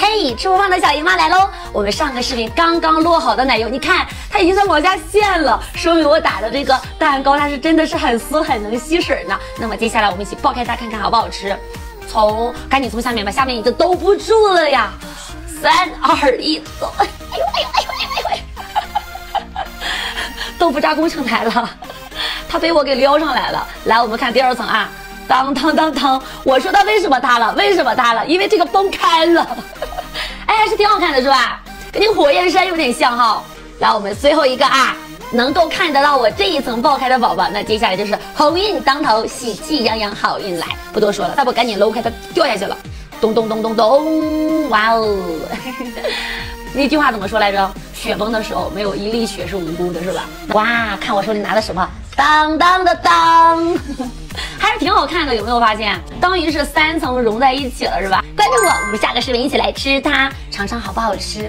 嘿，吃不胖的小姨妈来喽！我们上个视频刚刚落好的奶油，你看它已经在往下陷了，说明我打的这个蛋糕它是真的是很酥很能吸水呢。那么接下来我们一起爆开它看看好不好吃。赶紧从下面吧，下面已经兜不住了呀！3、2、1，走！哎呦哎呦哎呦哎呦哎呦！豆腐渣工程来了，它被我给撩上来了。来，我们看第二层啊。 当当当当！我说它为什么塌了？为什么塌了？因为这个崩开了。哎，还是挺好看的，是吧？跟那个火焰山有点像哈。来，我们最后一个啊，能够看得到我这一层爆开的宝宝，那接下来就是鸿运当头，喜气洋洋，好运来。不多说了，再不赶紧搂开，它掉下去了。咚咚咚咚咚！哇哦！那句话怎么说来着？雪崩的时候，没有一粒雪是无辜的，是吧？哇，看我手里拿的什么？当当的当。还是挺好看的，有没有发现？当于是3层融在一起了，是吧？关注我，我们下个视频一起来吃它，尝尝好不好吃。